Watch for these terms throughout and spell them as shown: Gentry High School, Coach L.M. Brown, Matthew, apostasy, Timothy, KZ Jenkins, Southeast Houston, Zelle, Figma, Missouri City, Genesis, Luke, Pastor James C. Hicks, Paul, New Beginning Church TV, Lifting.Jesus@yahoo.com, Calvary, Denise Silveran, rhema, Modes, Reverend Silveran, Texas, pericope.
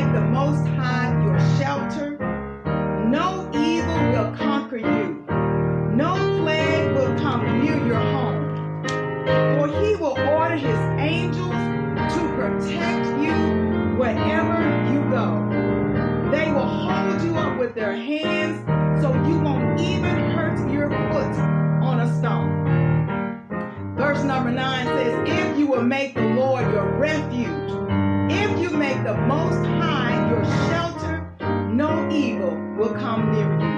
make the Most High your shelter. No evil will conquer you. No plague will come near your home. For he will order his angels to protect you wherever you go. They will hold you up with their hands so you won't even hurt your foot on a stone. Verse number 9 says, if you will make the Lord your refuge, if you make the Most High your shelter, no evil will come near you.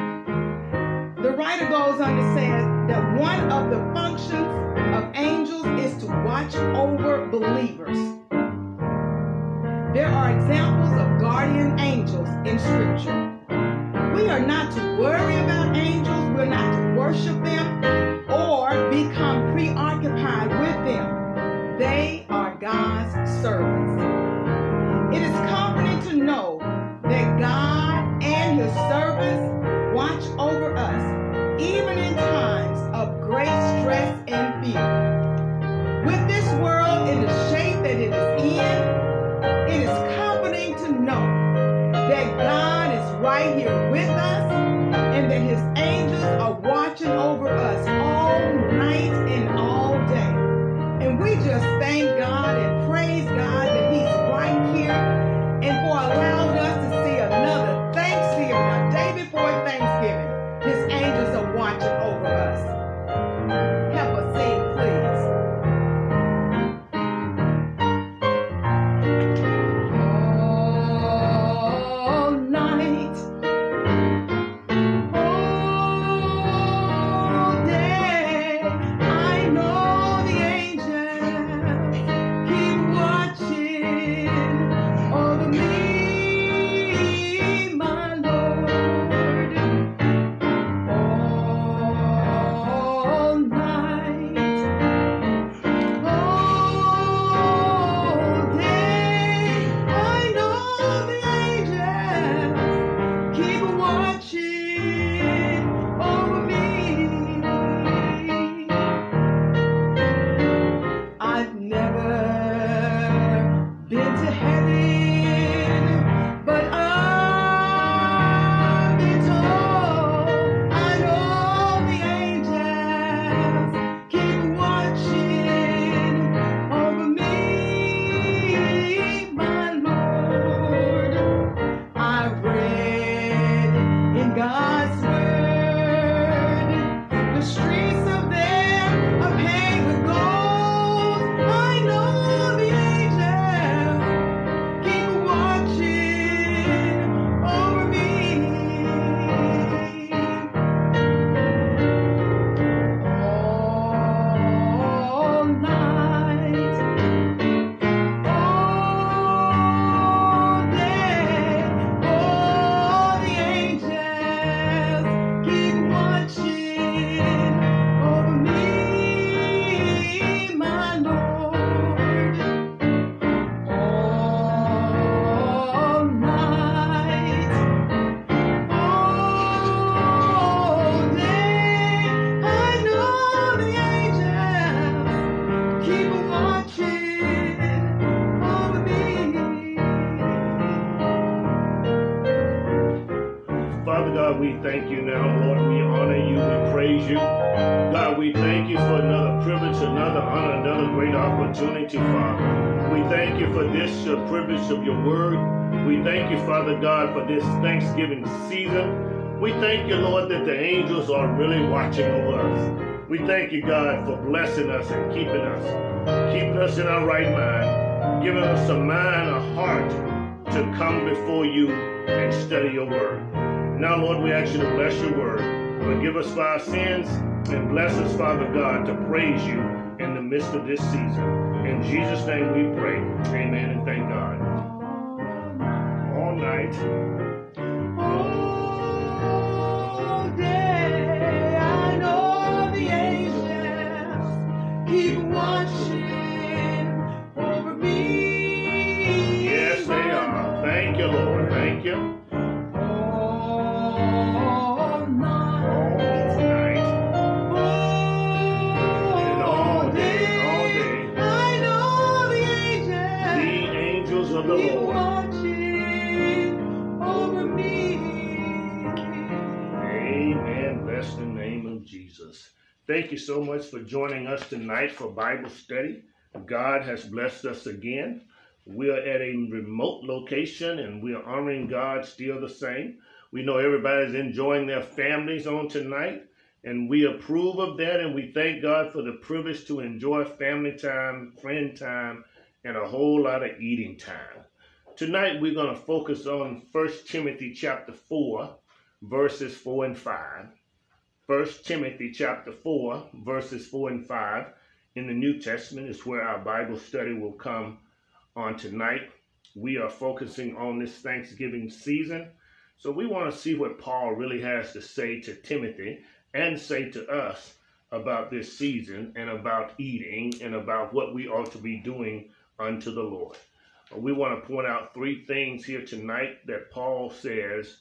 The writer goes on to say that one of the functions of angels is to watch over believers. There are examples of guardian angels in Scripture. We are not to worry about angels, we're not to worship them or become preoccupied with them. They are God's servants. It is comforting to know that God and his servants watch over us, even in times of great stress and fear. With this world in the shape that it is in, it is comforting to know that God is right here with us and that his angels are watching over us all night and all day. And we just thank God and praise God that he's right here and for allowing us to see another Thanksgiving, a day before Thanksgiving. His angels are watching over us. Help us sing, please. Of your word. We thank you, Father God, for this Thanksgiving season. We thank you, Lord, that the angels are really watching over us. We thank you, God, for blessing us and keeping us in our right mind, giving us a mind, a heart to come before you and study your word. Now, Lord, we ask you to bless your word. Forgive us for our sins and bless us, Father God, to praise you in the midst of this season. In Jesus' name we pray. Amen and thank God. All night. All day. I know the angels keep watching over me. Yes, they are. Thank you, Lord. Thank you. The Lord. Jesus. Thank you so much for joining us tonight for Bible study. God has blessed us again. We are at a remote location and we are honoring God still the same. We know everybody's enjoying their families on tonight, and we approve of that, and we thank God for the privilege to enjoy family time, friend time, and a whole lot of eating time. Tonight we're going to focus on 1 Timothy chapter 4, verses 4 and 5. 1 Timothy chapter 4, verses 4 and 5 in the New Testament is where our Bible study will come on tonight. We are focusing on this Thanksgiving season, so we want to see what Paul really has to say to Timothy and say to us about this season and about eating and about what we ought to be doing unto the Lord. We want to point out three things here tonight that Paul says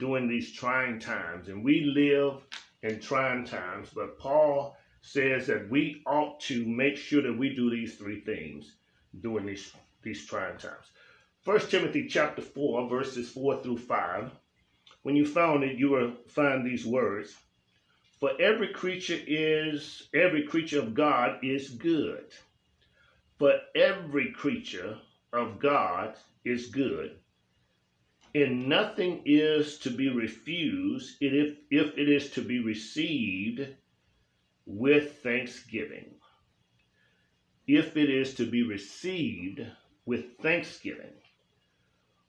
during these trying times. And we live in trying times, but Paul says that we ought to make sure that we do these three things during these trying times. 1 Timothy chapter 4, verses 4 through 5. When you found it, you will find these words. For every creature of God is good. For every creature of God is good. And nothing is to be refused if it is to be received with thanksgiving. If it is to be received with thanksgiving.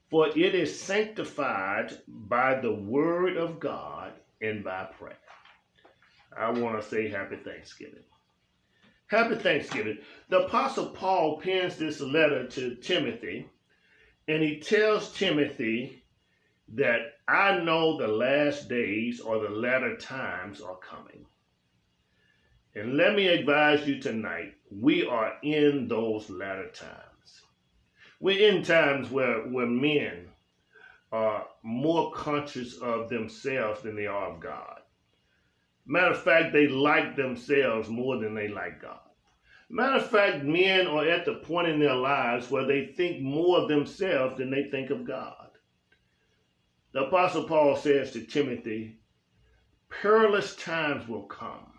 For it is sanctified by the word of God and by prayer. I want to say happy Thanksgiving. Happy Thanksgiving. The Apostle Paul pens this letter to Timothy, and he tells Timothy that I know the last days or the latter times are coming. And let me advise you tonight, we are in those latter times. We're in times where men are more conscious of themselves than they are of God. Matter of fact, they like themselves more than they like God. Matter of fact, men are at the point in their lives where they think more of themselves than they think of God. The Apostle Paul says to Timothy, perilous times will come.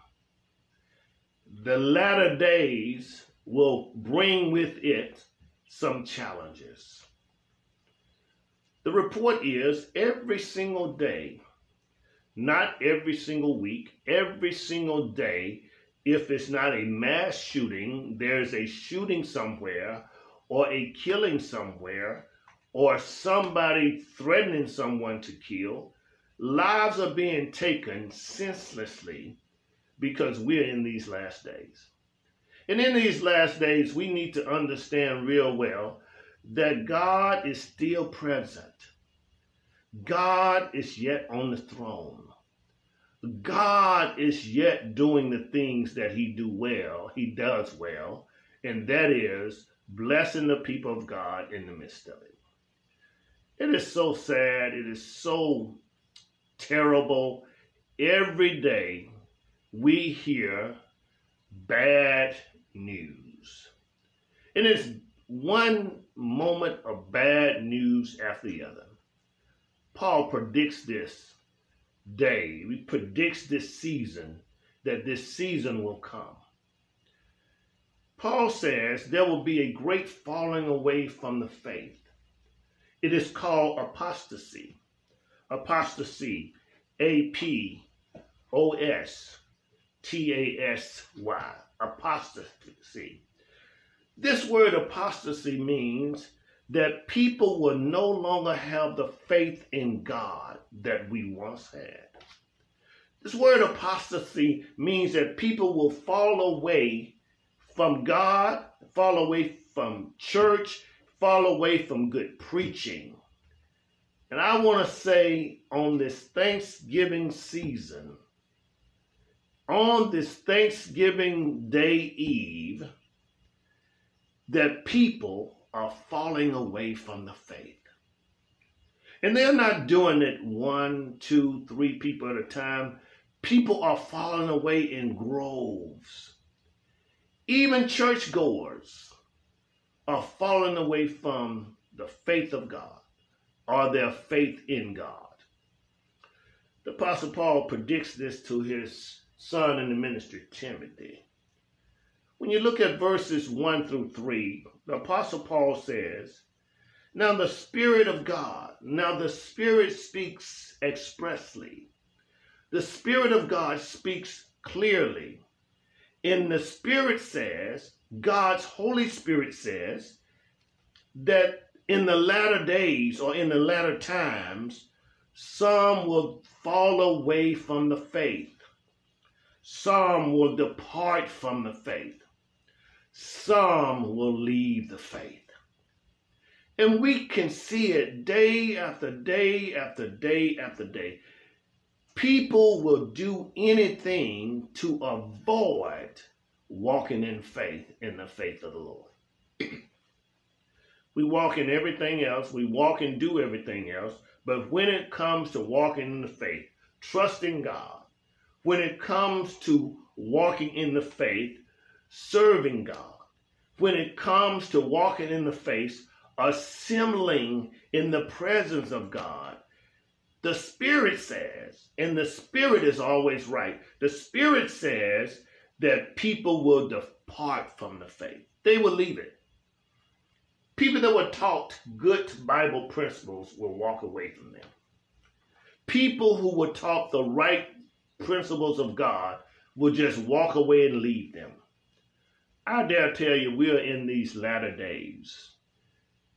The latter days will bring with it some challenges. The report is every single day, not every single week, every single day, if it's not a mass shooting, there's a shooting somewhere or a killing somewhere or somebody threatening someone to kill. Lives are being taken senselessly because we're in these last days. And in these last days, we need to understand real well that God is still present. God is yet on the throne. God is yet doing the things that he does well, and that is blessing the people of God in the midst of it. It is so sad. It is so terrible. Every day we hear bad news. And it's one moment of bad news after the other. Paul predicts this day. He predicts this season, that this season will come. Paul says there will be a great falling away from the faith. It is called apostasy. Apostasy. A-P-O-S-T-A-S-Y. Apostasy. This word apostasy means that people will no longer have the faith in God that we once had. This word apostasy means that people will fall away from God, fall away from church, fall away from good preaching. And I want to say on this Thanksgiving season, on this Thanksgiving Day Eve, that people are falling away from the faith. And they're not doing it one, two, three people at a time. People are falling away in groves. Even churchgoers are falling away from the faith of God or their faith in God. The Apostle Paul predicts this to his son in the ministry, Timothy. When you look at verses 1 through 3, the Apostle Paul says, now the Spirit of God, now the Spirit speaks expressly. The Spirit of God speaks clearly. And the Spirit says, God's Holy Spirit says, that in the latter days or in the latter times, some will fall away from the faith. Some will depart from the faith. Some will leave the faith. And we can see it day after day after day after day. People will do anything to avoid walking in the faith of the Lord. We walk in everything else. We walk and do everything else. But when it comes to walking in the faith, trusting God, when it comes to walking in the faith, serving God, when it comes to walking in the faith, assembling in the presence of God, the Spirit says, and the Spirit is always right, the Spirit says that people will depart from the faith. They will leave it. People that were taught good Bible principles will walk away from them. People who were taught the right principles of God will just walk away and leave them. I dare tell you, we are in these latter days.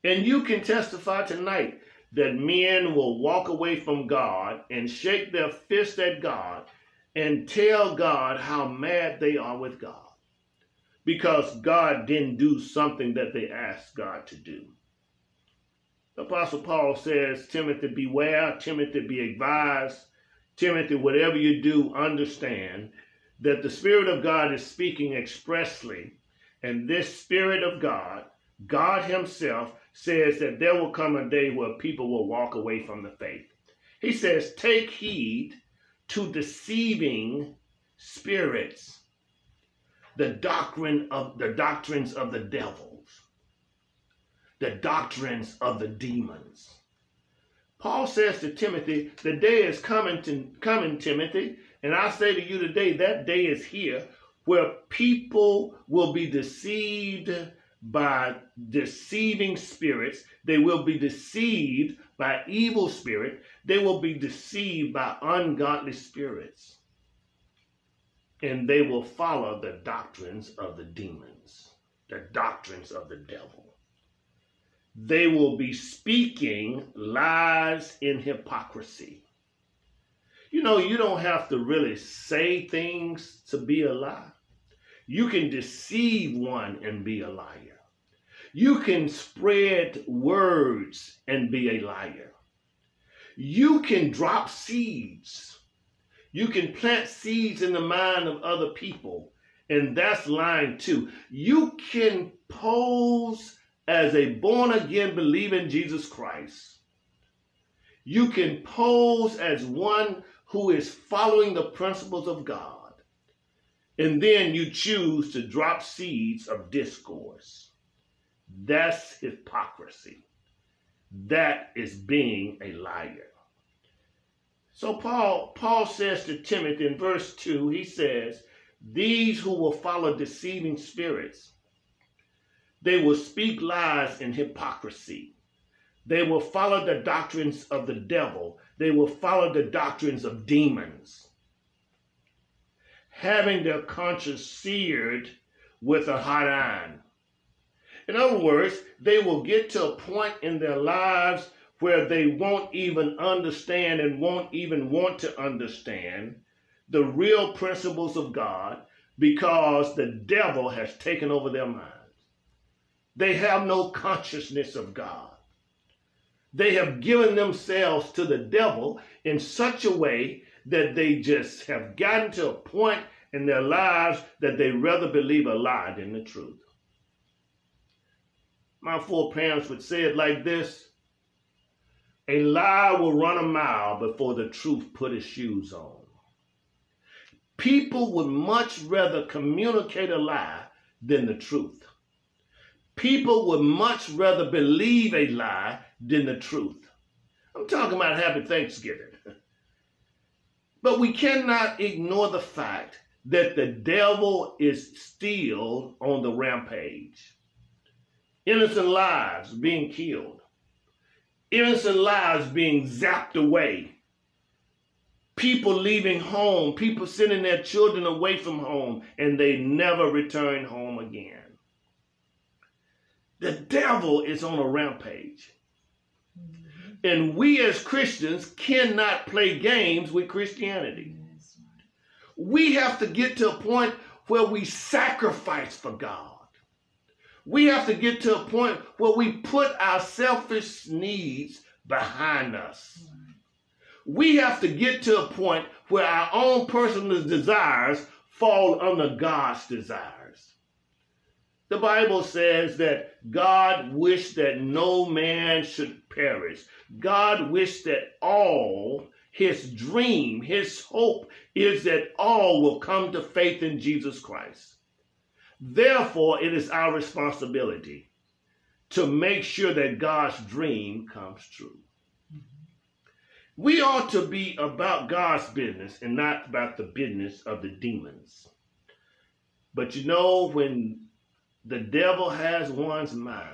And you can testify tonight that men will walk away from God and shake their fist at God and tell God how mad they are with God, because God didn't do something that they asked God to do. Apostle Paul says, Timothy, beware. Timothy, be advised. Timothy, whatever you do, understand that the Spirit of God is speaking expressly, and this Spirit of God, God himself, says that there will come a day where people will walk away from the faith. He says, take heed to deceiving spirits, the doctrines of the devils, the doctrines of the demons. Paul says to Timothy, the day is coming, Timothy, and I say to you today, that day is here, where people will be deceived by deceiving spirits. They will be deceived by evil spirits. They will be deceived by ungodly spirits. And they will follow the doctrines of the demons, the doctrines of the devil. They will be speaking lies in hypocrisy. You know, you don't have to really say things to be a lie. You can deceive one and be a liar. You can spread words and be a liar. You can drop seeds. You can plant seeds in the mind of other people, and that's lying too. You can pose as a born-again believer in Jesus Christ. You can pose as one who is following the principles of God, and then you choose to drop seeds of discourse. That's hypocrisy. That is being a liar. So Paul says to Timothy in verse 2, he says, these who will follow deceiving spirits, they will speak lies and hypocrisy. They will follow the doctrines of the devil. They will follow the doctrines of demons, having their conscience seared with a hot iron. In other words, they will get to a point in their lives where they won't even understand and won't even want to understand the real principles of God, because the devil has taken over their minds. They have no consciousness of God. They have given themselves to the devil in such a way that they just have gotten to a point in their lives that they rather believe a lie than the truth. My foreparents would say it like this: a lie will run a mile before the truth put his shoes on. People would much rather communicate a lie than the truth. People would much rather believe a lie than the truth. I'm talking about Happy Thanksgiving. But we cannot ignore the fact that the devil is still on the rampage. Innocent lives being killed. Innocent lives being zapped away. People leaving home, people sending their children away from home, and they never return home again. The devil is on a rampage. And we as Christians cannot play games with Christianity. We have to get to a point where we sacrifice for God. We have to get to a point where we put our selfish needs behind us. We have to get to a point where our own personal desires fall under God's desires. The Bible says that God wished that no man should perish. God wished that all, his dream, his hope is that all will come to faith in Jesus Christ. Therefore, it is our responsibility to make sure that God's dream comes true. We ought to be about God's business and not about the business of the demons. But you know, when the devil has one's mind,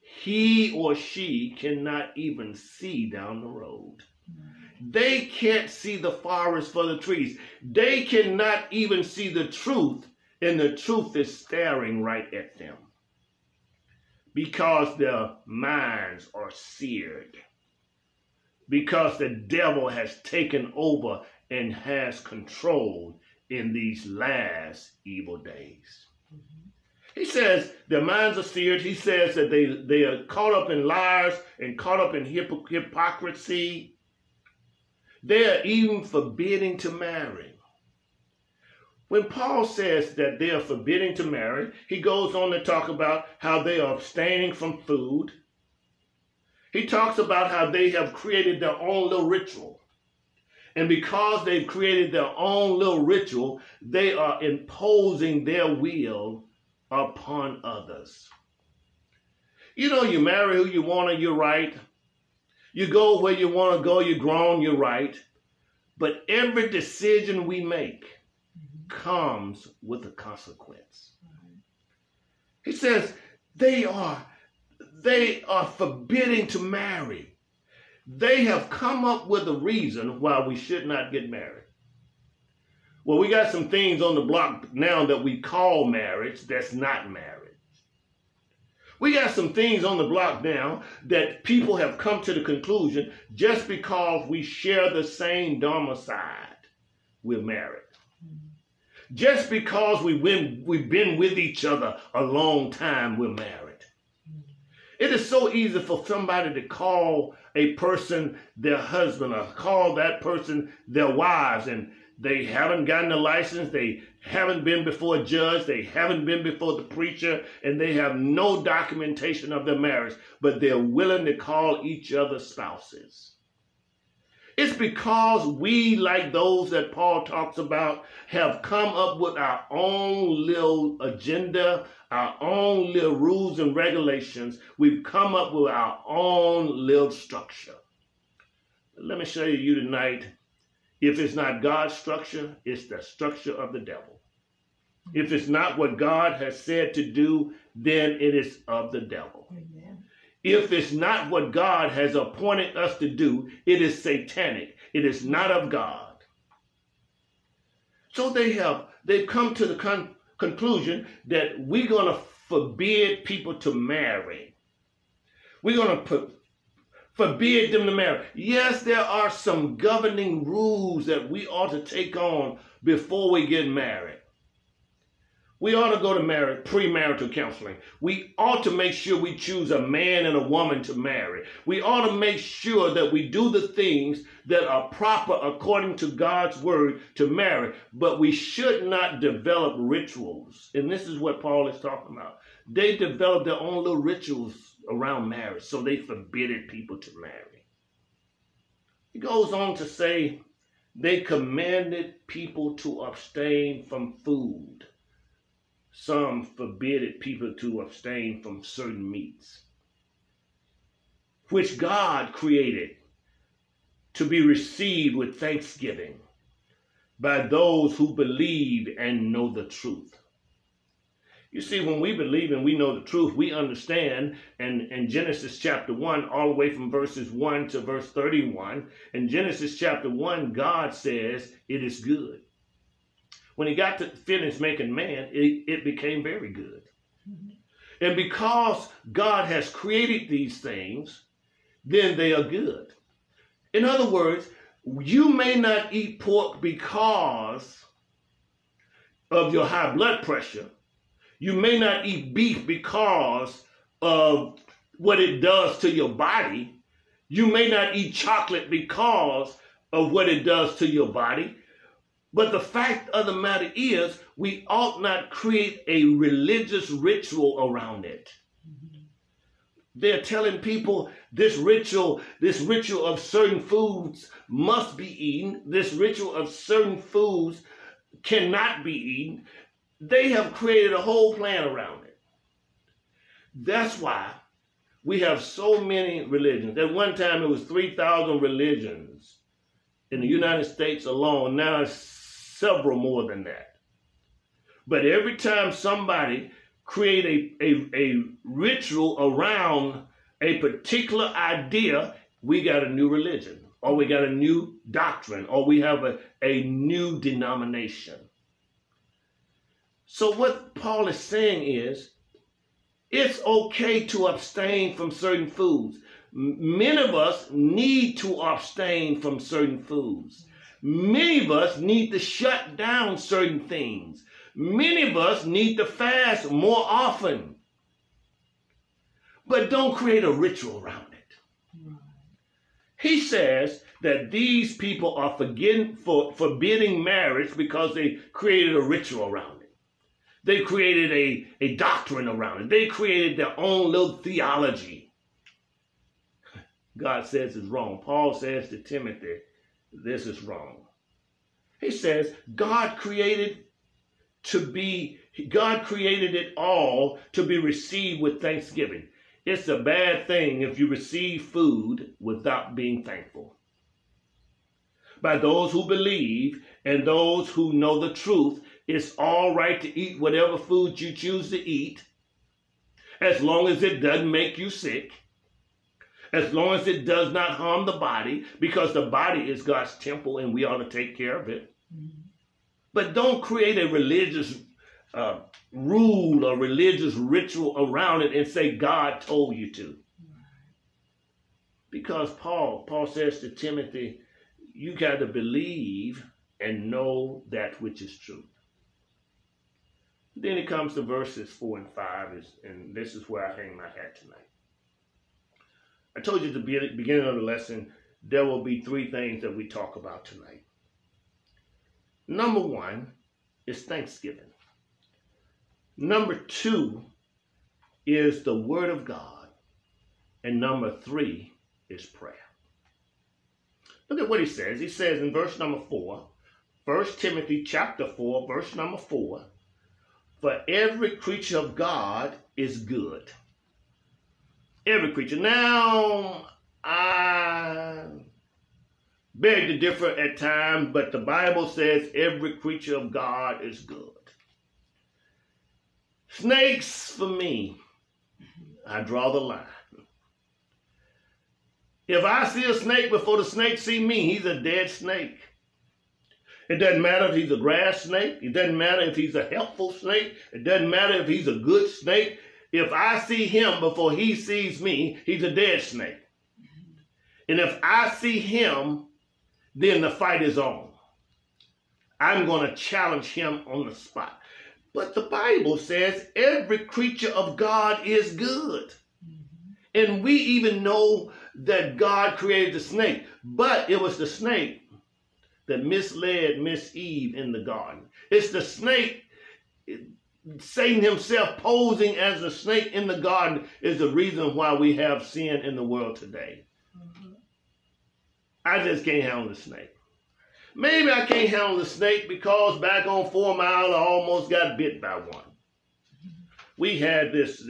he or she cannot even see down the road. They can't see the forest for the trees. They cannot even see the truth, and the truth is staring right at them because their minds are seared, because the devil has taken over and has control in these last evil days. He says their minds are seared. He says that they are caught up in lies and caught up in hypocrisy. They are even forbidding to marry. When Paul says that they are forbidding to marry, he goes on to talk about how they are abstaining from food. He talks about how they have created their own little ritual. And because they've created their own little ritual, they are imposing their will upon others. You know, you marry who you want and you're right. You go where you want to go, you're grown, you're right. But every decision we make comes with a consequence. He says they are forbidding to marry. They have come up with a reason why we should not get married. Well, we got some things on the block now that we call marriage that's not marriage. We got some things on the block now that people have come to the conclusion just because we share the same domicile, we're married. Just because we've been with each other a long time, we're married. It is so easy for somebody to call a person their husband or call that person their wives, and they haven't gotten a license, they haven't been before a judge, they haven't been before the preacher, and they have no documentation of their marriage, but they're willing to call each other spouses. It's because we, like those that Paul talks about, have come up with our own little agenda, our own little rules and regulations. We've come up with our own little structure. Let me show you tonight, if it's not God's structure, it's the structure of the devil. If it's not what God has said to do, then it is of the devil. Amen. If it's not what God has appointed us to do, it is satanic. It is not of God. So they've come to the conclusion that we're going to forbid people to marry. We're going to forbid them to marry. Yes, there are some governing rules that we ought to take on before we get married. We ought to go to premarital counseling. We ought to make sure we choose a man and a woman to marry. We ought to make sure that we do the things that are proper according to God's word to marry. But we should not develop rituals. And this is what Paul is talking about. They develop their own little rituals around marriage, so they forbid people to marry. He goes on to say they commanded people to abstain from food. Some forbid people to abstain from certain meats, which God created to be received with thanksgiving by those who believe and know the truth. You see, when we believe and we know the truth, we understand, and in Genesis chapter 1, all the way from verses 1 to verse 31, in Genesis chapter 1, God says, it is good. When he got to finish making man, it became very good. Mm-hmm. And because God has created these things, then they are good. In other words, you may not eat pork because of your high blood pressure. You may not eat beef because of what it does to your body. You may not eat chocolate because of what it does to your body. But the fact of the matter is, we ought not create a religious ritual around it. They're telling people this ritual of certain foods must be eaten. This ritual of certain foods cannot be eaten. They have created a whole plan around it. That's why we have so many religions. At one time, it was 3,000 religions in the United States alone. Now it's several more than that. But every time somebody creates a ritual around a particular idea, we got a new religion, or we got a new doctrine, or we have a new denomination. So what Paul is saying is, it's okay to abstain from certain foods. Many of us need to abstain from certain foods. Many of us need to shut down certain things. Many of us need to fast more often. But don't create a ritual around it. He says that these people are forbidding marriage because they created a ritual around it. They created a doctrine around it. They created their own little theology. God says it's wrong. Paul says to Timothy, this is wrong. He says, God created it all to be received with thanksgiving. It's a bad thing if you receive food without being thankful. By those who believe and those who know the truth, it's all right to eat whatever food you choose to eat, as long as it doesn't make you sick, as long as it does not harm the body, because the body is God's temple and we ought to take care of it. Mm-hmm. But don't create a religious rule or religious ritual around it and say God told you to. Because Paul says to Timothy, you got to believe and know that which is true. Then it comes to verses 4 and 5, and this is where I hang my hat tonight. I told you at the beginning of the lesson, there will be three things that we talk about tonight. Number one is thanksgiving. Number two is the Word of God. And number three is prayer. Look at what he says. He says in verse number 4, 1 Timothy chapter 4, verse number 4, for every creature of God is good. Every creature. Now, I beg to differ at times, but the Bible says every creature of God is good. Snakes, for me, I draw the line. If I see a snake before the snake see me, he's a dead snake. It doesn't matter if he's a grass snake. It doesn't matter if he's a helpful snake. It doesn't matter if he's a good snake. If I see him before he sees me, he's a dead snake. And if I see him, then the fight is on. I'm going to challenge him on the spot. But the Bible says every creature of God is good. And we even know that God created the snake. But it was the snake that misled Miss Eve in the garden. It's the snake, Satan himself posing as a snake in the garden, is the reason why we have sin in the world today. Mm-hmm. I just can't handle the snake. Maybe I can't handle the snake because back on 4 Mile, I almost got bit by one. We had this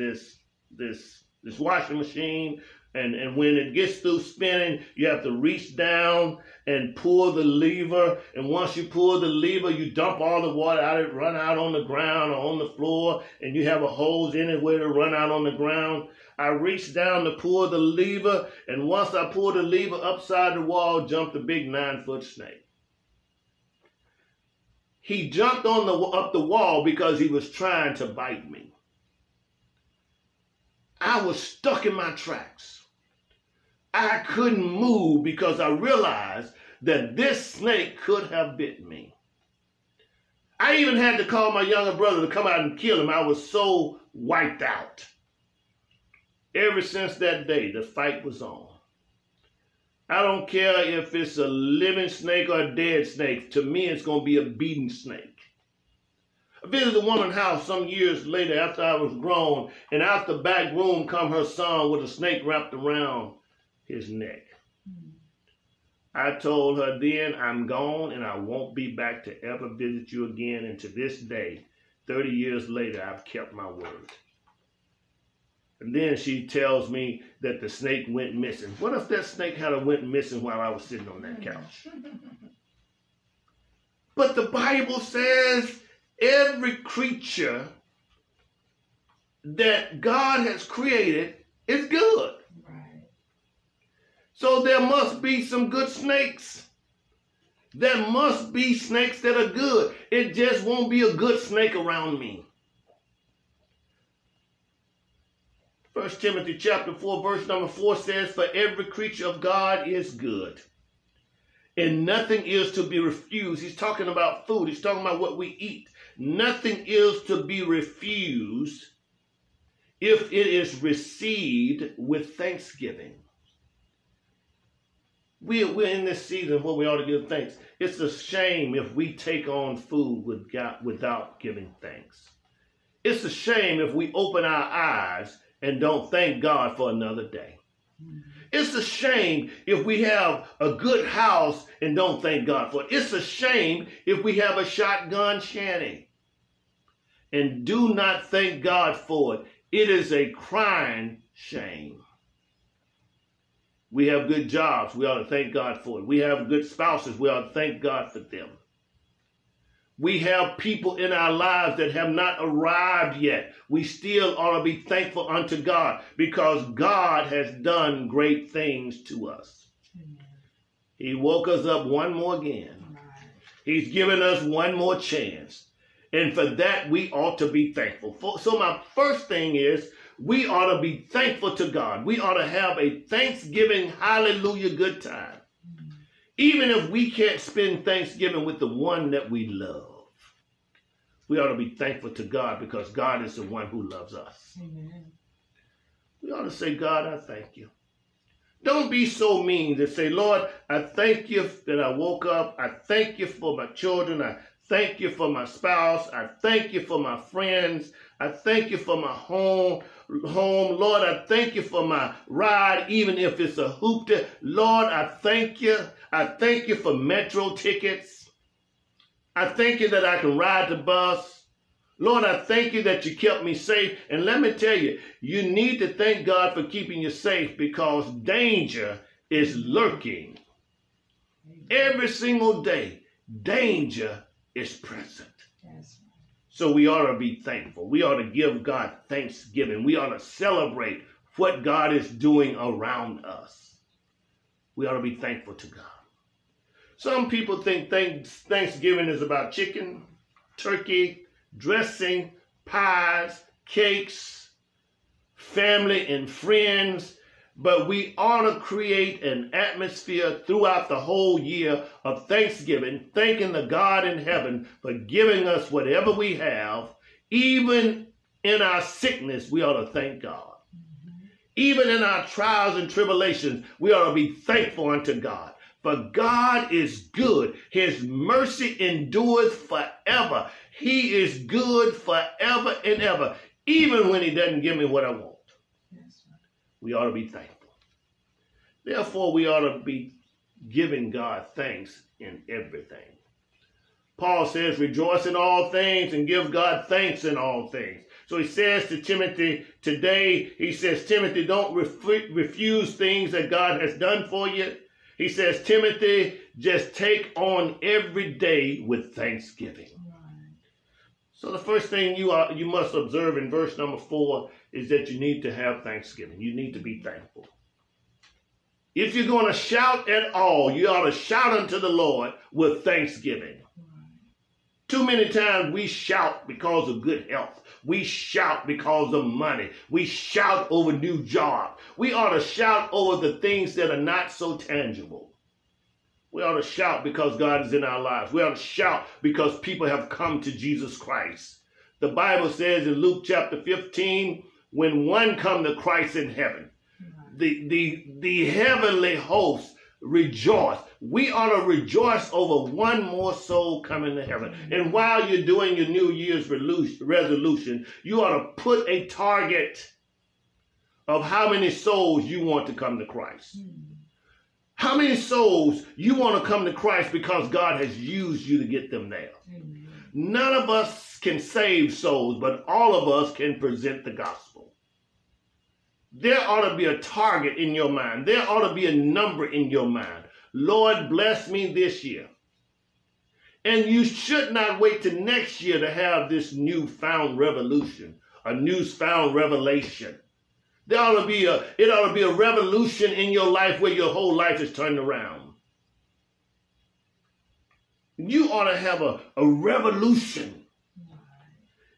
washing machine And when it gets through spinning, you have to reach down and pull the lever. And once you pull the lever, you dump all the water out. It run out on the ground or on the floor, and you have a hose anywhere to run out on the ground. I reached down to pull the lever, and once I pulled the lever upside the wall, jumped a big 9-foot snake. He jumped on up the wall because he was trying to bite me. I was stuck in my tracks. I couldn't move because I realized that this snake could have bit me. I even had to call my younger brother to come out and kill him. I was so wiped out. Ever since that day, the fight was on. I don't care if it's a living snake or a dead snake. To me, it's going to be a beaten snake. I visited a woman's house some years later after I was grown, and out the back room come her son with a snake wrapped around his neck. I told her then, I'm gone and I won't be back to ever visit you again. And to this day, 30 years later, I've kept my word. And then she tells me that the snake went missing. What if that snake went missing while I was sitting on that couch? But the Bible says every creature that God has created is good. Right. So there must be some good snakes. There must be snakes that are good. It just won't be a good snake around me. 1 Timothy chapter 4, verse number 4 says, for every creature of God is good, and nothing is to be refused. He's talking about food. He's talking about what we eat. Nothing is to be refused if it is received with thanksgiving. We're in this season where we ought to give thanks. It's a shame if we take on food without giving thanks. It's a shame if we open our eyes and don't thank God for another day. It's a shame if we have a good house and don't thank God for it. It's a shame if we have a shotgun shanty and do not thank God for it. It is a crying shame. We have good jobs. We ought to thank God for it. We have good spouses. We ought to thank God for them. We have people in our lives that have not arrived yet. We still ought to be thankful unto God because God has done great things to us. Amen. He woke us up one more again. Right. He's given us one more chance. And for that, we ought to be thankful. So my first thing is, we ought to be thankful to God. We ought to have a Thanksgiving, hallelujah, good time. Even if we can't spend Thanksgiving with the one that we love, we ought to be thankful to God because God is the one who loves us. Amen. We ought to say, God, I thank you. Don't be so mean to say, Lord, I thank you that I woke up. I thank you for my children. I thank you for my spouse. I thank you for my friends. I thank you for my home. Lord, I thank you for my ride, even if it's a hoopter. Lord, I thank you. I thank you for metro tickets. I thank you that I can ride the bus. Lord, I thank you that you kept me safe. And let me tell you, you need to thank God for keeping you safe because danger is lurking. Every single day, danger is present. Yes. So we ought to be thankful. We ought to give God thanksgiving. We ought to celebrate what God is doing around us. We ought to be thankful to God. Some people think Thanksgiving is about chicken, turkey, dressing, pies, cakes, family and friends, but we ought to create an atmosphere throughout the whole year of Thanksgiving, thanking the God in heaven for giving us whatever we have. Even in our sickness, we ought to thank God. Even in our trials and tribulations, we ought to be thankful unto God. For God is good. His mercy endures forever. He is good forever and ever, even when he doesn't give me what I want. Yes, we ought to be thankful. Therefore, we ought to be giving God thanks in everything. Paul says, rejoice in all things and give God thanks in all things. So he says to Timothy today, he says, Timothy, don't refuse things that God has done for you. He says, Timothy, just take on every day with thanksgiving. Right. So the first thing you must observe in verse number 4 is that you need to have thanksgiving. You need to be thankful. If you're going to shout at all, you ought to shout unto the Lord with thanksgiving. Too many times we shout because of good health. We shout because of money. We shout over new job. We ought to shout over the things that are not so tangible. We ought to shout because God is in our lives. We ought to shout because people have come to Jesus Christ. The Bible says in Luke chapter 15, when one come to Christ in heaven, the heavenly host rejoice. We ought to rejoice over one more soul coming to heaven. And while you're doing your New Year's resolution, you ought to put a target of how many souls you want to come to Christ. How many souls you want to come to Christ because God has used you to get them there. None of us can save souls, but all of us can present the gospel. There ought to be a target in your mind. There ought to be a number in your mind. Lord, bless me this year. And you should not wait till next year to have this newfound revolution, a newfound revelation. There ought to be a revolution in your life where your whole life is turned around. You ought to have a revolution.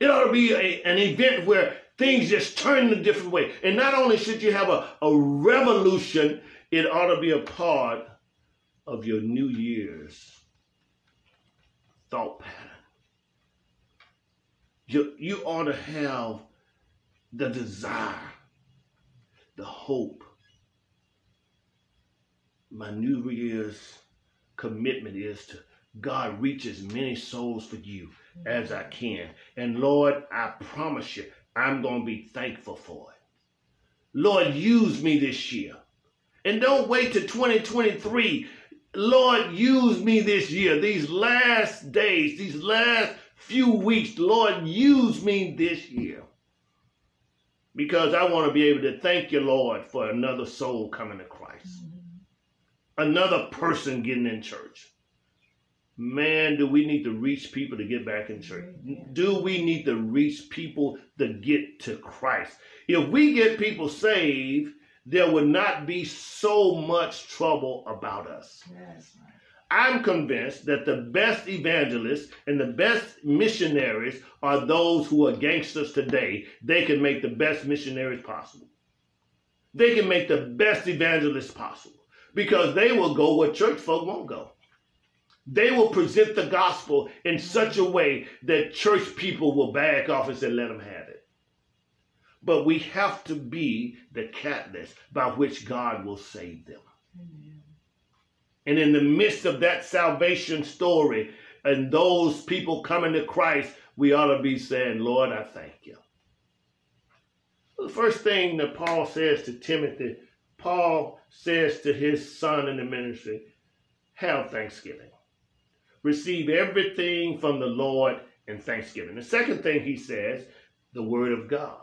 It ought to be an event where things just turn a different way. And not only should you have a revolution, it ought to be a part of your New Year's thought pattern. You ought to have the desire, the hope. My New Year's commitment is to, God, reach as many souls for you as I can. And Lord, I promise you, I'm going to be thankful for it. Lord, use me this year. And don't wait till 2023. Lord, use me this year. These last days, these last few weeks, Lord, use me this year. Because I want to be able to thank you, Lord, for another soul coming to Christ. Another person getting in church. Man, do we need to reach people to get back in church? Do we need to reach people to get to Christ? If we get people saved, there will not be so much trouble about us. Yes. I'm convinced that the best evangelists and the best missionaries are those who are gangsters today. They can make the best missionaries possible. They can make the best evangelists possible because they will go where church folk won't go. They will present the gospel in such a way that church people will back off and say, let them have it. But we have to be the catalyst by which God will save them. Amen. And in the midst of that salvation story and those people coming to Christ, we ought to be saying, Lord, I thank you. The first thing that Paul says to Timothy, Paul says to his son in the ministry, have thanksgiving. Receive everything from the Lord in thanksgiving. The second thing he says, the word of God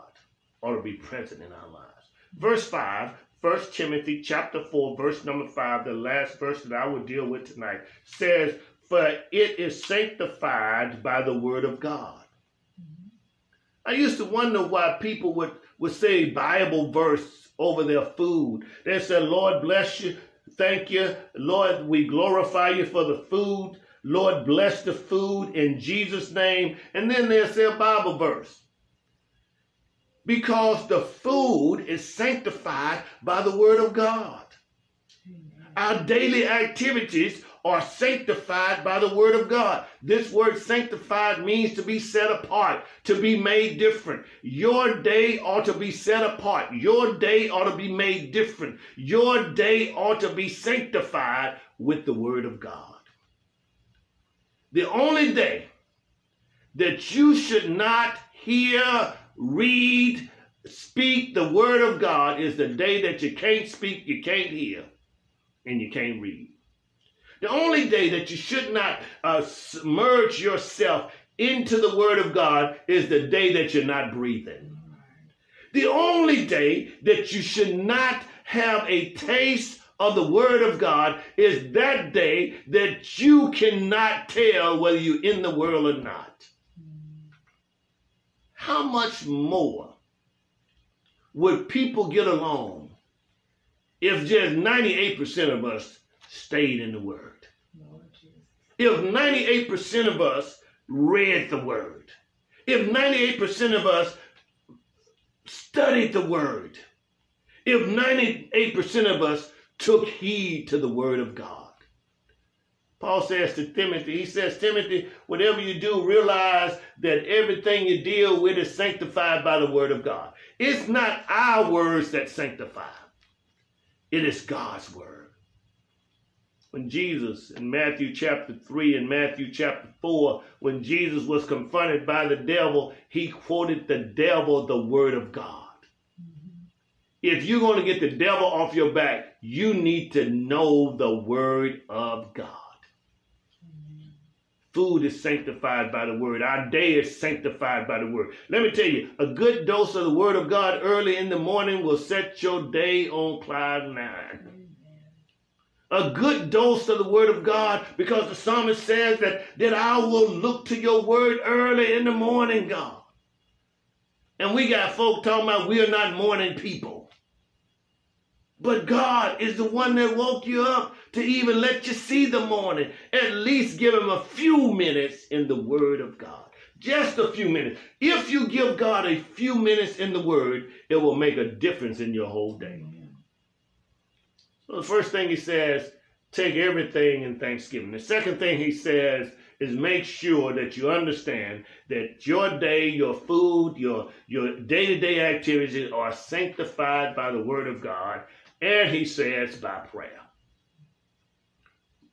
ought to be present in our lives. Verse 5, 1 Timothy chapter 4, verse number 5, the last verse that I will deal with tonight, says, for it is sanctified by the word of God. I used to wonder why people would say Bible verse over their food. They said, Lord bless you, thank you. Lord, we glorify you for the food. Lord, bless the food in Jesus' name. And then they'll say a Bible verse. Because the food is sanctified by the word of God. Amen. Our daily activities are sanctified by the word of God. This word sanctified means to be set apart, to be made different. Your day ought to be set apart. Your day ought to be made different. Your day ought to be sanctified with the word of God. The only day that you should not hear, read, speak the word of God is the day that you can't speak, you can't hear, and you can't read. The only day that you should not submerge yourself into the Word of God is the day that you're not breathing. The only day that you should not have a taste of the Word of God is that day that you cannot tell whether you're in the world or not. How much more would people get along if just 98% of us stayed in the Word? If 98% of us read the Word, if 98% of us studied the Word, if 98% of us took heed to the Word of God. Paul says to Timothy, he says, Timothy, whatever you do, realize that everything you deal with is sanctified by the Word of God. It's not our words that sanctify. It is God's Word. When Jesus, in Matthew chapter 3 and Matthew chapter 4, when Jesus was confronted by the devil, he quoted the devil the Word of God. If you're going to get the devil off your back, you need to know the Word of God. Food is sanctified by the Word. Our day is sanctified by the Word. Let me tell you, a good dose of the Word of God early in the morning will set your day on cloud nine. A good dose of the Word of God, because the psalmist says that I will look to your Word early in the morning, God. And we got folk talking about we are not morning people. But God is the one that woke you up to even let you see the morning. At least give him a few minutes in the Word of God. Just a few minutes. If you give God a few minutes in the Word, it will make a difference in your whole day. So the first thing he says, take everything in thanksgiving. The second thing he says is make sure that you understand that your day, your food, your day-to-day activities are sanctified by the Word of God, and he says by prayer.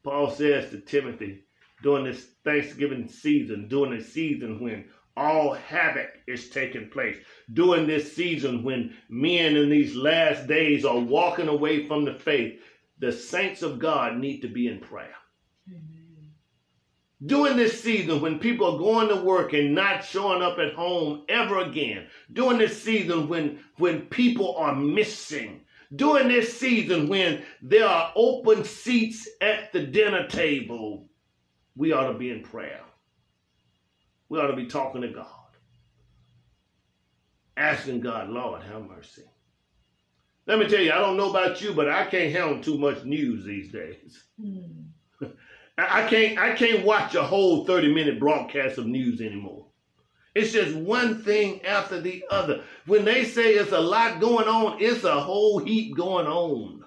Paul says to Timothy during this Thanksgiving season, during this season when all havoc is taking place, during this season when men in these last days are walking away from the faith, the saints of God need to be in prayer. During this season when people are going to work and not showing up at home ever again. During this season when people are missing. During this season when there are open seats at the dinner table. We ought to be in prayer. We ought to be talking to God. Asking God, Lord, have mercy. Let me tell you, I don't know about you, but I can't handle too much news these days. I can't watch a whole 30-minute broadcast of news anymore. It's just one thing after the other. When they say it's a lot going on, it's a whole heap going on.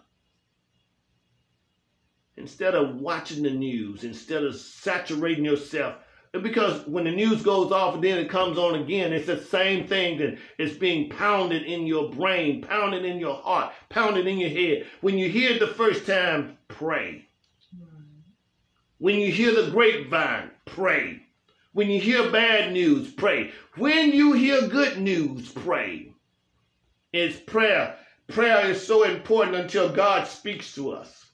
Instead of watching the news, instead of saturating yourself, because when the news goes off and then it comes on again, it's the same thing that is being pounded in your brain, pounded in your heart, pounded in your head. When you hear it the first time, pray. When you hear the grapevine, pray. When you hear bad news, pray. When you hear good news, pray. It's prayer. Prayer is so important until God speaks to us.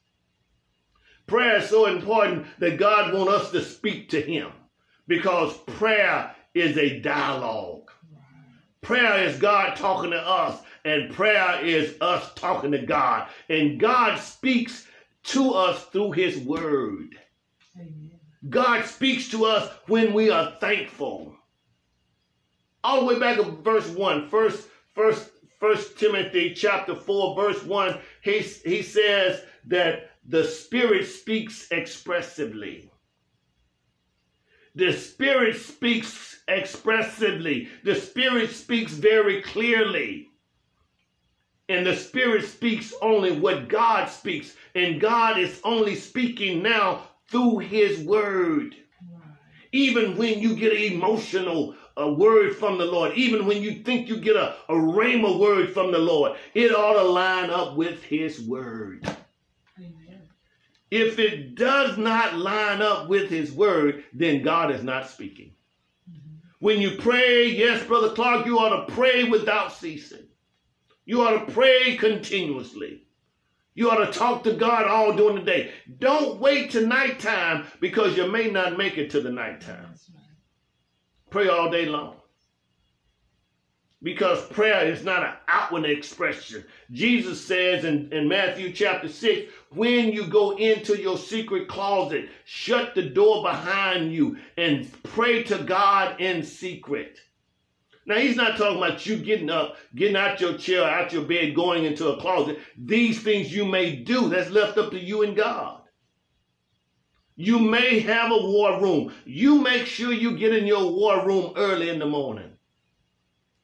Prayer is so important that God wants us to speak to him, because prayer is a dialogue. Prayer is God talking to us, and prayer is us talking to God. And God speaks to us through his word. God speaks to us when we are thankful. All the way back to verse 1. First Timothy chapter 4, verse 1. He says that the Spirit speaks expressively. The Spirit speaks expressively. The Spirit speaks very clearly. And the Spirit speaks only what God speaks. And God is only speaking now through his word. Even when you get an emotional word from the Lord, even when you think you get a rhema word from the Lord, it ought to line up with his word. Amen. If it does not line up with his word, then God is not speaking. Mm-hmm. When you pray, yes, Brother Clark, you ought to pray without ceasing. You ought to pray continuously. You ought to talk to God all during the day. Don't wait till nighttime, because you may not make it to the nighttime. Right. pray all day long. Because prayer is not an outward expression. Jesus says in Matthew chapter 6, when you go into your secret closet, shut the door behind you and pray to God in secret. Now, he's not talking about you getting up, getting out your chair, out your bed, going into a closet. These things you may do. That's left up to you and God. You may have a war room. You make sure you get in your war room early in the morning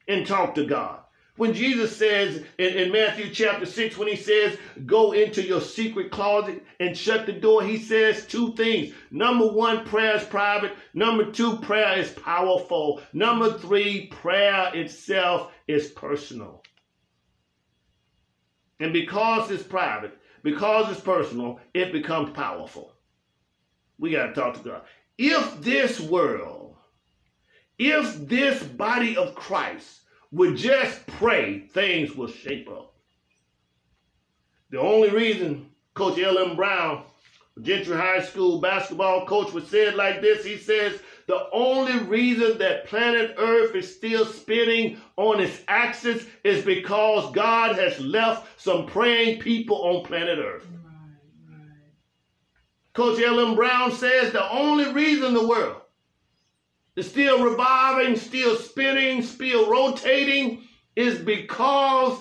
and talk to God. When Jesus says in Matthew chapter 6, when he says, go into your secret closet and shut the door, he says two things. Number one, prayer is private. Number two, prayer is powerful. Number three, prayer itself is personal. And because it's private, because it's personal, it becomes powerful. We got to talk to God. If this world, if this body of Christ would just pray, things will shape up. The only reason Coach L.M. Brown, Gentry High School basketball coach, was said like this, he says, the only reason that planet Earth is still spinning on its axis is because God has left some praying people on planet Earth. Right, right. Coach L.M. Brown says the only reason the world, it's still reviving, still spinning, still rotating, is because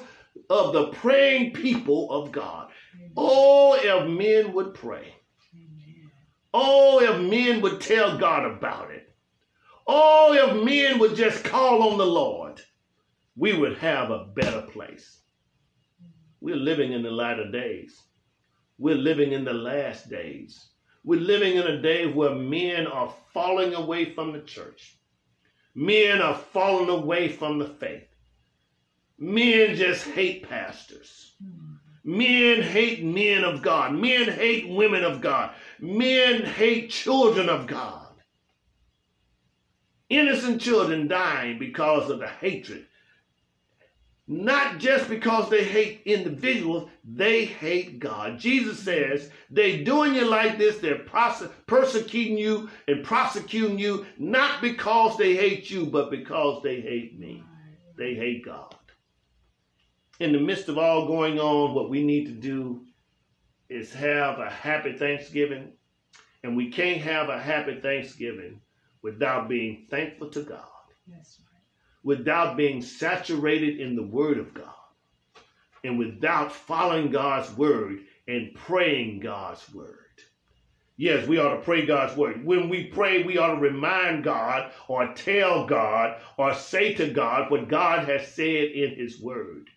of the praying people of God. Amen. Oh, if men would pray. Amen. Oh, if men would tell God about it. Oh, if men would just call on the Lord, we would have a better place. We're living in the latter days. We're living in the last days. We're living in a day where men are falling away from the church. Men are falling away from the faith. Men just hate pastors. Men hate men of God. Men hate women of God. Men hate children of God. Innocent children dying because of the hatred. Not just because they hate individuals, they hate God. Jesus says, they're doing you like this, they're persecuting you and prosecuting you, not because they hate you, but because they hate me. They hate God. In the midst of all going on, what we need to do is have a happy Thanksgiving, and we can't have a happy Thanksgiving without being thankful to God. Yes, without being saturated in the Word of God, and without following God's Word and praying God's Word. Yes, we ought to pray God's Word. When we pray, we ought to remind God or tell God or say to God what God has said in His Word.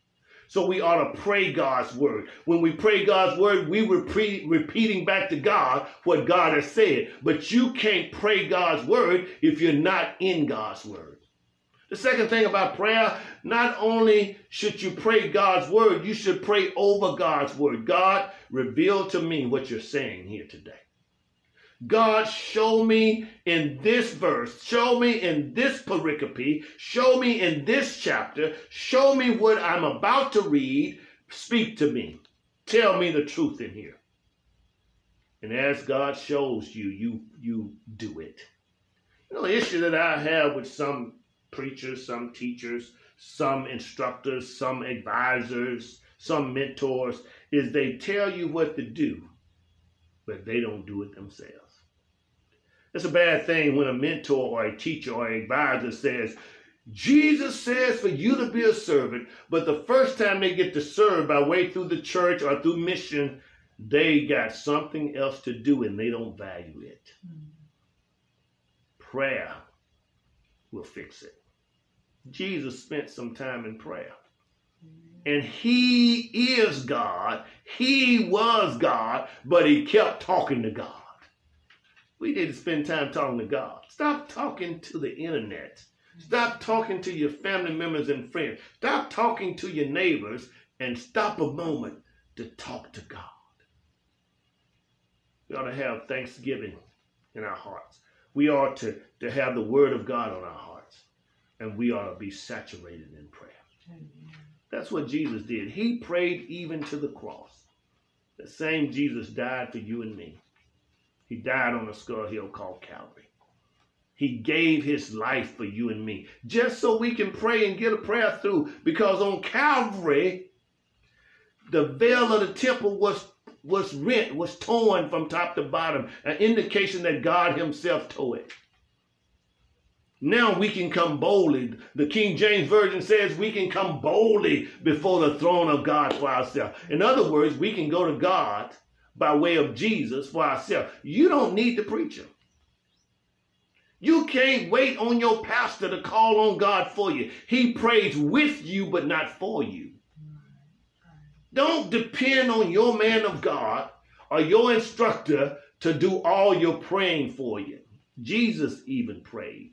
So we ought to pray God's Word. When we pray God's Word, we were repeating back to God what God has said. But you can't pray God's Word if you're not in God's Word. The second thing about prayer, not only should you pray God's word, you should pray over God's word. God, reveal to me what you're saying here today. God, show me in this verse, show me in this pericope, show me in this chapter, show me what I'm about to read, speak to me. Tell me the truth in here. And as God shows you, you do it. You know, the issue that I have with some preachers, some teachers, some instructors, some advisors, some mentors, is they tell you what to do, but they don't do it themselves. It's a bad thing when a mentor or a teacher or an advisor says, Jesus says for you to be a servant, but the first time they get to serve by way through the church or through mission, they got something else to do and they don't value it. Prayer will fix it. Jesus spent some time in prayer. And he is God. He was God, but he kept talking to God. We need to spend time talking to God. Stop talking to the internet. Stop talking to your family members and friends. Stop talking to your neighbors and stop a moment to talk to God. We ought to have thanksgiving in our hearts. We ought to have the word of God on our hearts. And we ought to be saturated in prayer. Amen. That's what Jesus did. He prayed even to the cross. The same Jesus died for you and me. He died on a skull hill called Calvary. He gave his life for you and me, just so we can pray and get a prayer through. Because on Calvary, the veil of the temple was rent, was torn from top to bottom, an indication that God himself tore it. Now we can come boldly. The King James Version says we can come boldly before the throne of God for ourselves. In other words, we can go to God by way of Jesus for ourselves. You don't need the preacher. You can't wait on your pastor to call on God for you. He prays with you, but not for you. Don't depend on your man of God or your instructor to do all your praying for you. Jesus even prayed.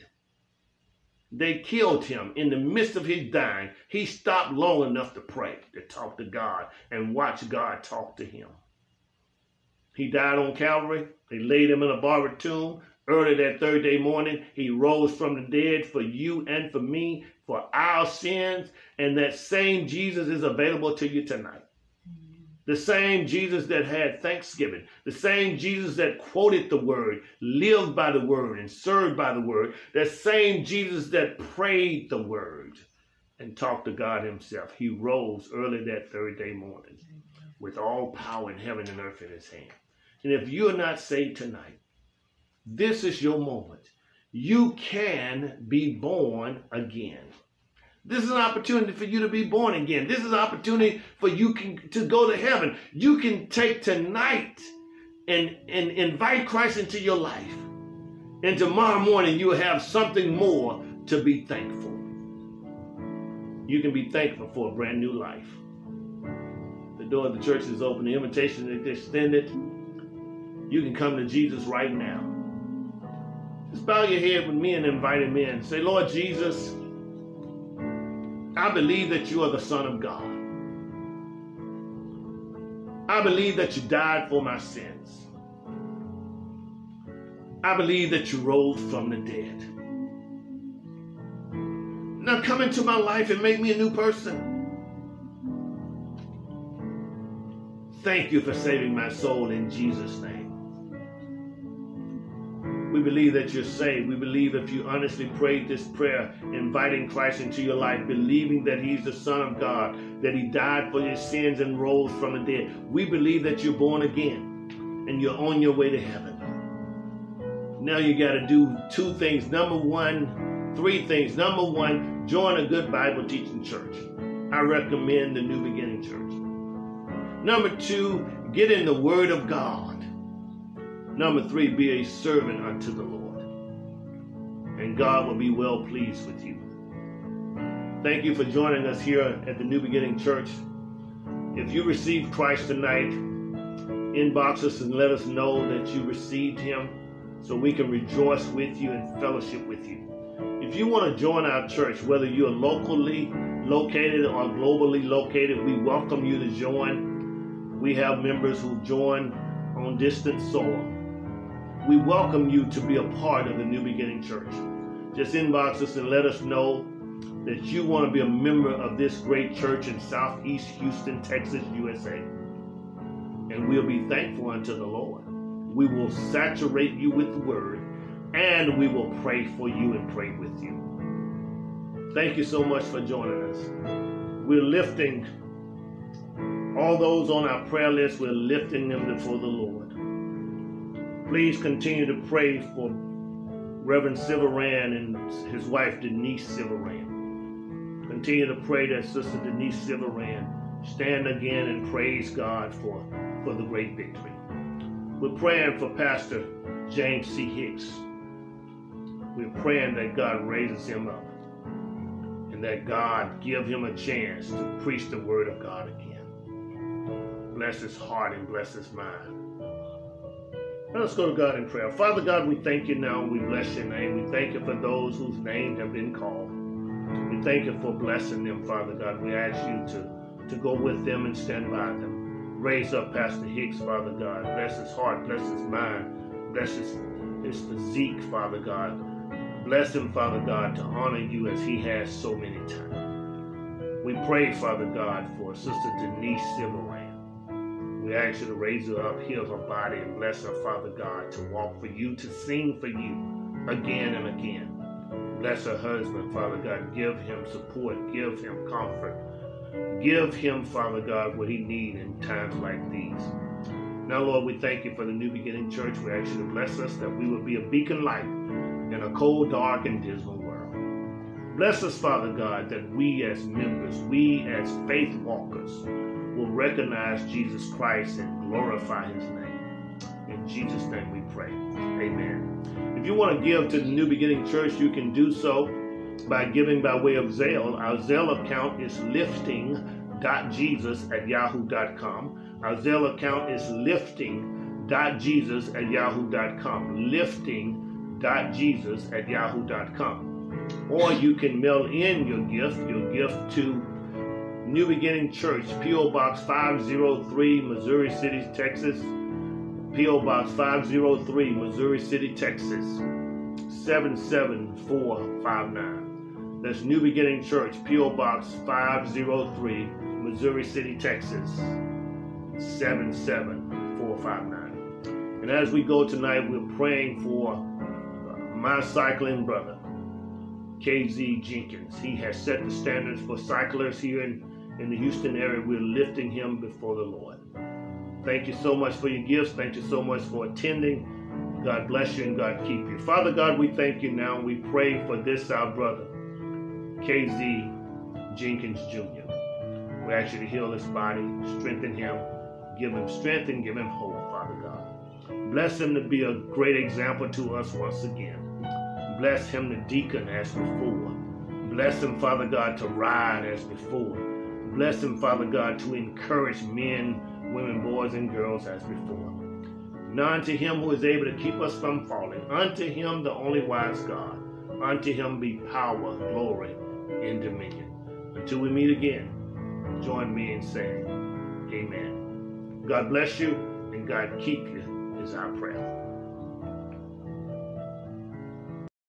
They killed him in the midst of his dying. He stopped long enough to pray, to talk to God, and watch God talk to him. He died on Calvary. They laid him in a borrowed tomb. Early that third day morning, he rose from the dead for you and for me, for our sins. And that same Jesus is available to you tonight. The same Jesus that had thanksgiving, the same Jesus that quoted the word, lived by the word, and served by the word, that same Jesus that prayed the word and talked to God himself. He rose early that third day morning with all power in heaven and earth in his hand. And if you are not saved tonight, this is your moment. You can be born again. This is an opportunity for you to be born again. This is an opportunity for you to go to heaven. You can take tonight and invite Christ into your life. And tomorrow morning you will have something more to be thankful. You can be thankful for a brand new life. The door of the church is open. The invitation is extended. You can come to Jesus right now. Just bow your head with me and invite him in. Say, Lord Jesus, I believe that you are the Son of God. I believe that you died for my sins. I believe that you rose from the dead. Now come into my life and make me a new person. Thank you for saving my soul in Jesus' name. We believe that you're saved. We believe if you honestly prayed this prayer, inviting Christ into your life, believing that he's the Son of God, that he died for your sins and rose from the dead. We believe that you're born again and you're on your way to heaven. Now you got to do two things. Three things. Number one, join a good Bible teaching church. I recommend the New Beginning Church. Number two, get in the Word of God. Number three, be a servant unto the Lord. And God will be well pleased with you. Thank you for joining us here at the New Beginning Church. If you received Christ tonight, inbox us and let us know that you received him so we can rejoice with you and fellowship with you. If you want to join our church, whether you are locally located or globally located, we welcome you to join. We have members who join on distant soil. We welcome you to be a part of the New Beginning Church. Just inbox us and let us know that you want to be a member of this great church in Southeast Houston, Texas, USA. And we'll be thankful unto the Lord. We will saturate you with the word, and we will pray for you and pray with you. Thank you so much for joining us. We're lifting all those on our prayer list. We're lifting them before the Lord. Please continue to pray for Reverend Silveran and his wife, Denise Silveran. Continue to pray that Sister Denise Silveran stand again and praise God for the great victory. We're praying for Pastor James C. Hicks. We're praying that God raises him up and that God give him a chance to preach the word of God again. Bless his heart and bless his mind. Let us go to God in prayer. Father God, we thank you now. We bless your name. We thank you for those whose names have been called. We thank you for blessing them, Father God. We ask you to go with them and stand by them. Raise up Pastor Hicks, Father God. Bless his heart. Bless his mind. Bless his physique, Father God. Bless him, Father God, to honor you as he has so many times. We pray, Father God, for Sister Denise Silveran. We ask you to raise her up, heal her body, and bless her, Father God, to walk for you, to sing for you, again and again. Bless her husband, Father God. Give him support. Give him comfort. Give him, Father God, what he needs in times like these. Now, Lord, we thank you for the New Beginning Church. We ask you to bless us that we will be a beacon light in a cold, dark, and dismal world. Bless us, Father God, that we as members, we as faith walkers, will recognize Jesus Christ and glorify his name. In Jesus' name we pray. Amen. If you want to give to the New Beginning Church, you can do so by giving by way of Zelle. Our Zelle account is Lifting.Jesus@yahoo.com. Our Zelle account is Lifting.Jesus@yahoo.com. Lifting.Jesus@yahoo.com. Or you can mail in your gift to New Beginning Church, P.O. Box 503, Missouri City, Texas. P.O. Box 503, Missouri City, Texas, 77459. That's New Beginning Church, P.O. Box 503, Missouri City, Texas, 77459. And as we go tonight, we're praying for my cycling brother, KZ Jenkins. He has set the standards for cyclists here in the Houston area. We're lifting him before the Lord. Thank you so much for your gifts. Thank you so much for attending. God bless you and God keep you. Father God, we thank you now. We pray for this, our brother, KZ Jenkins Jr. We ask you to heal his body, strengthen him, give him strength and give him hope, Father God. Bless him to be a great example to us once again. Bless him to deacon as before. Bless him, Father God, to ride as before. Bless him, Father God, to encourage men, women, boys, and girls as before. Now unto him who is able to keep us from falling, unto him the only wise God, unto him be power, glory, and dominion. Until we meet again, join me in saying, Amen. God bless you and God keep you is our prayer.